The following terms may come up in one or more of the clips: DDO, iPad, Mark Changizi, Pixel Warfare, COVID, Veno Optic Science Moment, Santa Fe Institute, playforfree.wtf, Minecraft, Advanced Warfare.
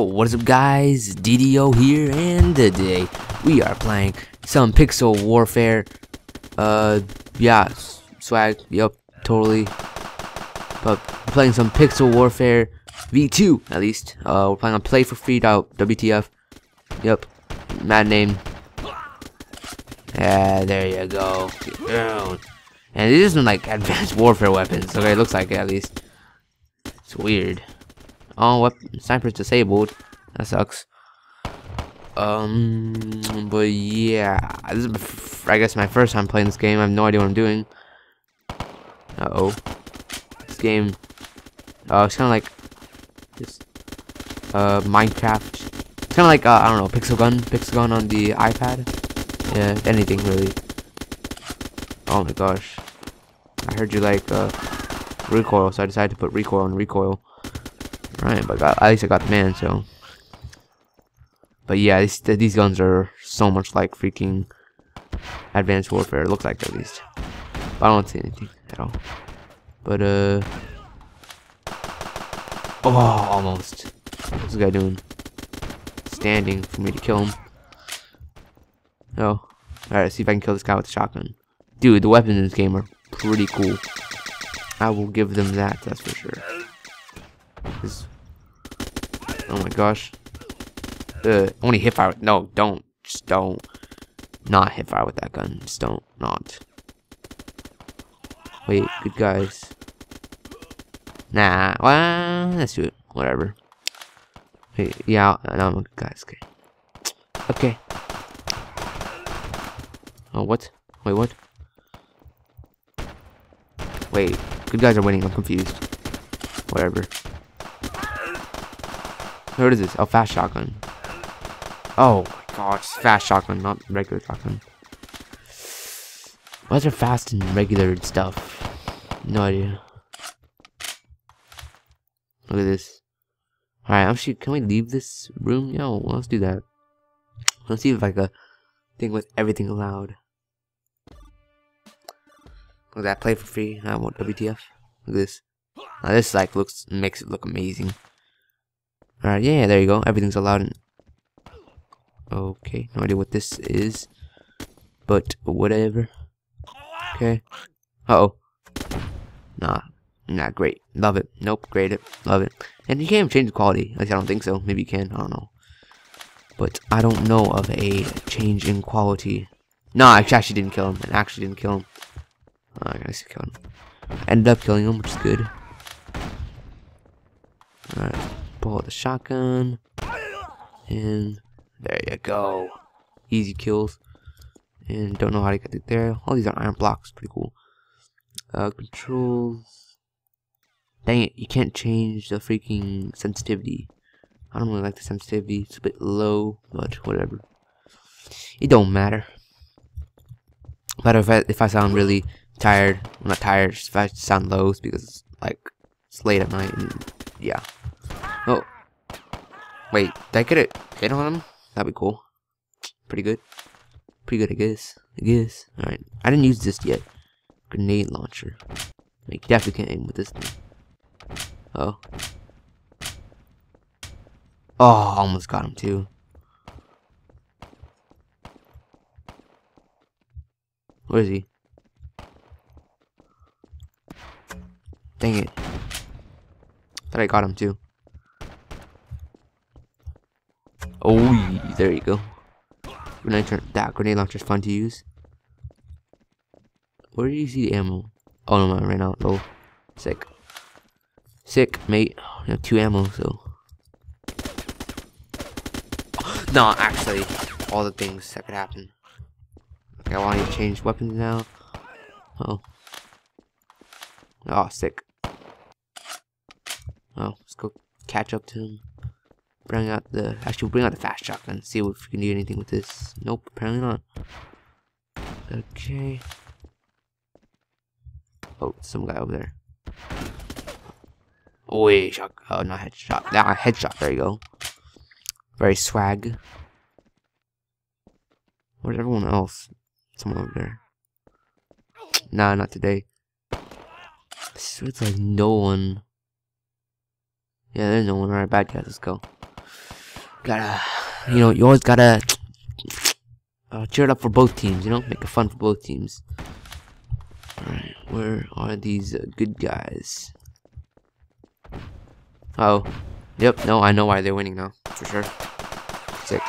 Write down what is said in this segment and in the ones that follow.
Yo, what is up guys, DDO here, and today we are playing some Pixel Warfare. Yeah, swag, yup, totally. But we're playing some Pixel Warfare V2, at least. We're playing on playforfree.wtf. Yup, mad name. Yeah, there you go. And it isn't like Advanced Warfare weapons, okay, it looks like it at least. It's weird. Oh, sniper's disabled. That sucks. But yeah, this is, I guess, my first time playing this game. I have no idea what I'm doing. Uh-oh. This game, it's kind of like just Minecraft. It's kind of like, I don't know, Pixel Gun on the iPad. Yeah, anything really. Oh my gosh. I heard you like recoil, so I decided to put recoil on recoil. Right, but at least I got the man, so. But yeah, these guns are so much like freaking Advanced Warfare, it looks like at least. But I don't see anything at all. But, oh, almost. What's this guy doing? Standing for me to kill him. Oh. Alright, see if I can kill this guy with a shotgun. Dude, the weapons in this game are pretty cool. I will give them that, that's for sure. Oh my gosh. Only hit fire with, no, don't. Just don't. Not hit fire with that gun. Just don't. Not. Wait, good guys. Nah, well, let's do it. Whatever. Wait, yeah, no, I'm a good guy. Okay. Okay. Oh, what? Wait, what? Wait, good guys are winning. I'm confused. Whatever. What is this? Oh, fast shotgun. Oh my gosh, fast shotgun, not regular shotgun. Why is there fast and regular stuff? No idea. Look at this. Alright, actually, can we leave this room? No, well, let's do that. Let's see if like a thing with everything allowed. Look at that, play for free. I want WTF. Look at this. Now this like makes it look amazing. Alright, yeah, there you go. Everything's allowed in. Okay, no idea what this is. But whatever. Okay. Uh-oh. Nah. Not great. Love it. Nope, great it. Love it. And you can't even change the quality. At least I don't think so. Maybe you can. I don't know. But I don't know of a change in quality. Nah, I actually didn't kill him. I actually didn't kill him. I guess I killed him. I ended up killing him, which is good. Alright. Pull out the shotgun, and there you go. Easy kills, and don't know how to get it there. All these are iron blocks, pretty cool. Controls. Dang it, you can't change the freaking sensitivity. I don't really like the sensitivity. It's a bit low, but whatever. It don't matter. But if I sound really tired, I'm not tired. If I sound low, it's because it's like it's late at night, and yeah. Oh, wait, did I get a hit on him? That'd be cool. Pretty good, I guess. Alright, I didn't use this yet. Grenade launcher. Like, definitely can't aim with this thing. Oh. Oh, almost got him too. Where is he? Dang it. Thought I got him too. Oh, there you go. Grenade launcher's fun to use. Where do you see the ammo? Oh no, I ran out. Low. Sick. Sick, mate. I have 2 ammo, so. No, actually, all the things that could happen. Okay, I want to change weapons now. Oh. Oh, sick. Oh, let's go catch up to him. Bring out the fast shotgun. See if we can do anything with this. Nope, apparently not. Okay. Oh, some guy over there. Oh wait, shotgun. Oh, not headshot. Nah, headshot. There you go. Very swag. Where's everyone else? Someone over there. Nah, not today. It's like no one. Yeah, there's no one. Alright, bad guys. Let's go. gotta, you know, you always gotta cheer it up for both teams, you know, make it fun for both teams. Alright, where are these good guys? Oh, yep, no, I know why they're winning now, for sure. Sick.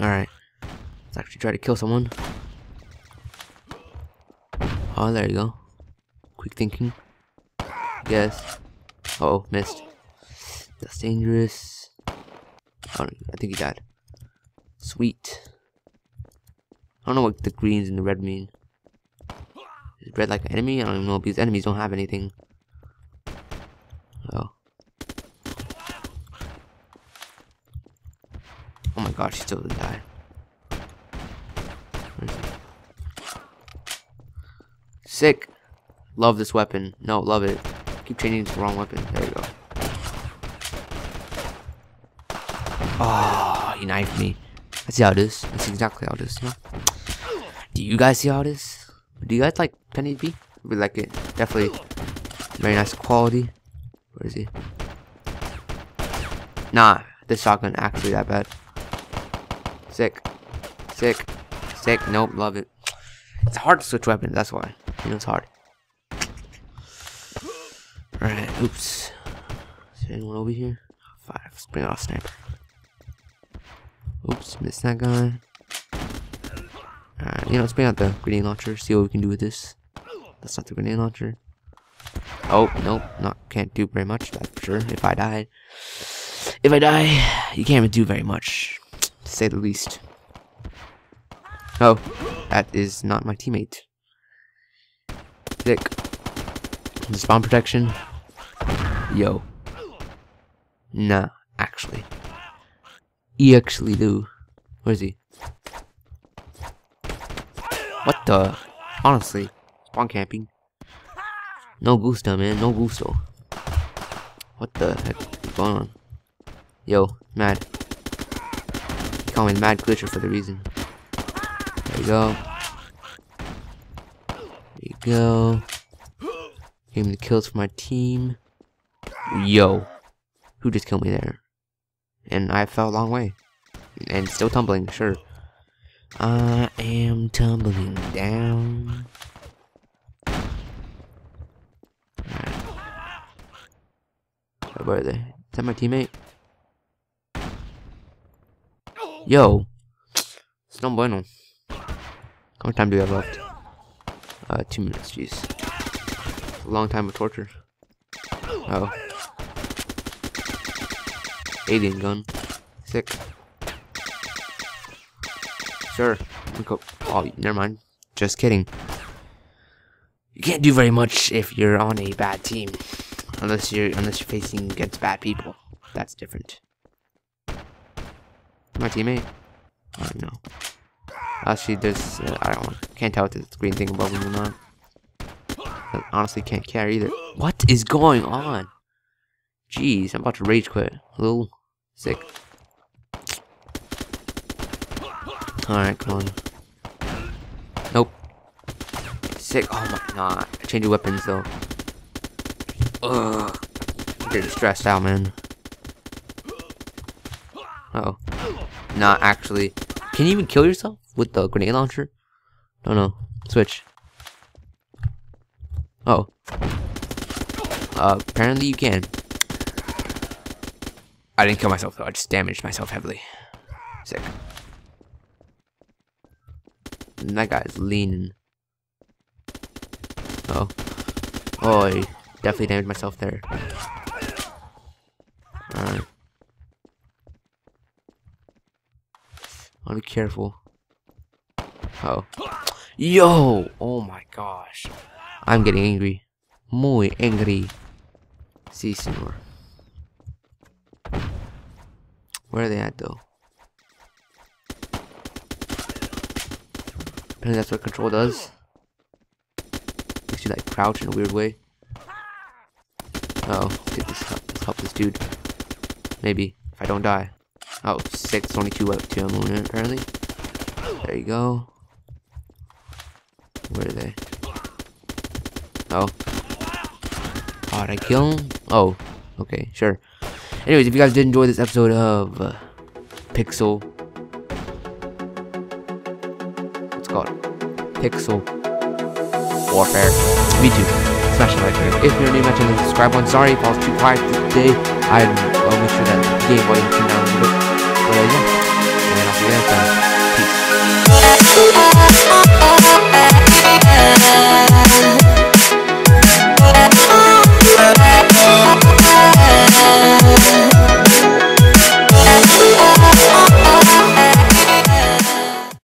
Alright, let's actually try to kill someone. Oh, there you go. Quick thinking. Yes. Oh, missed. That's dangerous. I think he died. Sweet. I don't know what the greens and the red mean. Is red like an enemy? I don't even know, because enemies don't have anything. Oh. Oh my gosh, he still didn't die. Sick. Love this weapon. No, love it. Keep changing to the wrong weapon. There we go. Oh, he knifed me. I see how it is. That's exactly how it is. You know? Do you guys see how it is? Do you guys like 1080p? We like it. Definitely very nice quality. Where is he? Nah, this shotgun actually that bad. Sick. Sick. Sick. Nope, love it. It's hard to switch weapons, that's why. You know, it's hard. Alright, oops. Is there anyone over here? Fine, let's bring out a sniper. Oops, missed that guy. Alright, you know, let's bring out the grenade launcher, see what we can do with this. That's not the grenade launcher. Oh, nope, can't do very much, that's for sure. If I die, you can't even do very much, to say the least. Oh, that is not my teammate. Sick. Spawn protection. Yo. Nah, actually. He actually do. Where is he? What the? Honestly. Spawn camping. No gusto, man. No gusto. What the heck is going on? Yo, mad. They call me Mad Glitcher for the reason. There you go. There you go. Gave me the kills for my team. Yo. Who just killed me there? And I fell a long way. And still tumbling, sure. I am tumbling down. Alright. Where are they? Is that my teammate? Yo. It's no bueno. How much time do we have left? 2 minutes, jeez. It's a long time of torture. Oh. Alien gun. Sick. Sure. Oh, never mind. Just kidding. You can't do very much if you're on a bad team. Unless you're facing against bad people. That's different. My teammate? Oh no. Actually, there's, I don't know, can't tell if there's a green thing above me or not. I honestly can't care either. What is going on? Jeez, I'm about to rage quit. Little sick. Alright, come on. Nope. Sick, oh my god. I changed weapons though. Ugh. I'm getting stressed out, man. Uh oh. Nah, actually. Can you even kill yourself with the grenade launcher? No, no. Switch. Oh. Apparently you can. I didn't kill myself though. I just damaged myself heavily. Sick. And that guy's leaning. Oh. Oh, I definitely damaged myself there. Alright. I'll be careful. Oh. Yo! Oh my gosh. I'm getting angry. Muy angry. Si, senor. Where are they at, though? Apparently that's what control does. Makes you, like, crouch in a weird way. Uh oh. Let's help this dude. Maybe. If I don't die. Oh, six, only two ammo in it, apparently. There you go. Where are they? Oh. Oh, did I kill him? Oh, okay, sure. Anyways, if you guys did enjoy this episode of Pixel Warfare, me too. Smash the like button. If you're new, mention the subscribe one. Sorry if I was too quiet today. I'll make sure that the game volume turned down a little bit. But yeah, and I'll see you next time. Peace.